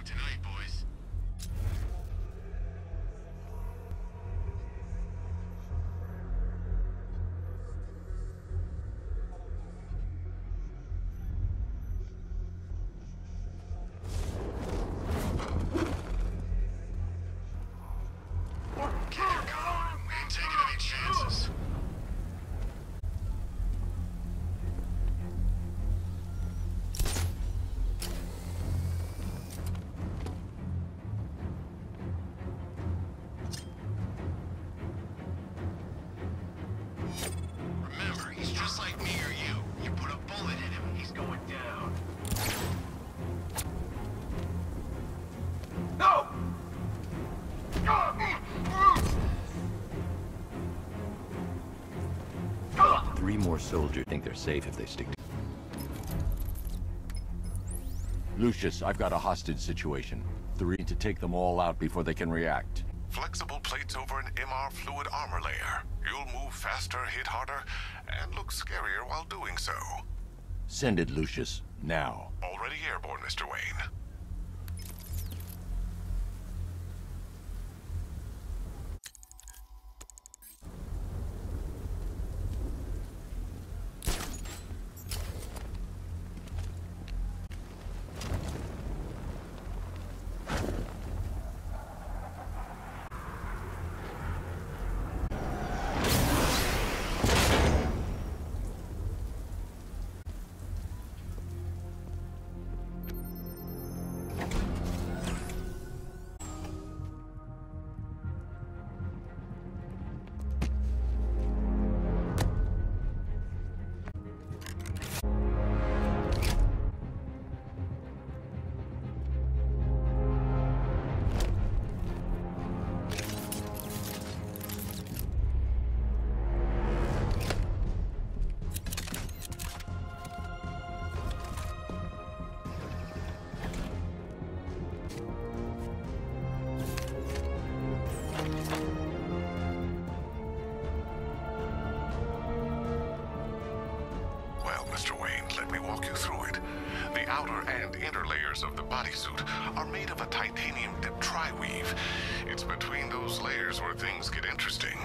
down tonight, boys. Soldiers think they're safe if they stick to. Lucius, I've got a hostage situation. Three to take them all out before they can react. Flexible plates over an MR fluid armor layer. You'll move faster, hit harder, and look scarier while doing so. Send it, Lucius. Now. Already airborne, Mr. Wayne. Of the bodysuit are made of a titanium dip tri-weave. It's between those layers where things get interesting.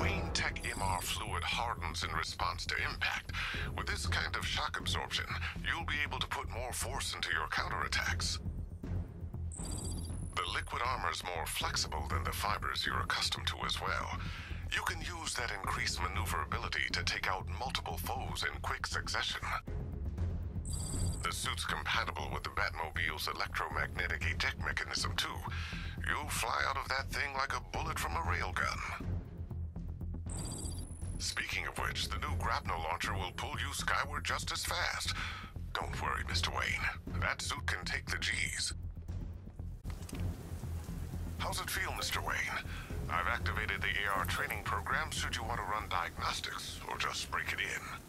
Wayne Tech MR fluid hardens in response to impact. With this kind of shock absorption, you'll be able to put more force into your counterattacks. The liquid armor's more flexible than the fibers you're accustomed to as well. You can use that increased maneuverability to take out multiple foes in quick succession. The suit's compatible with the Batmobile's electromagnetic eject mechanism, too. You'll fly out of that thing like a bullet from a railgun. Speaking of which, the new Grapnel launcher will pull you skyward just as fast. Don't worry, Mr. Wayne. That suit can take the G's. How's it feel, Mr. Wayne? I've activated the AR training program should you want to run diagnostics or just break it in.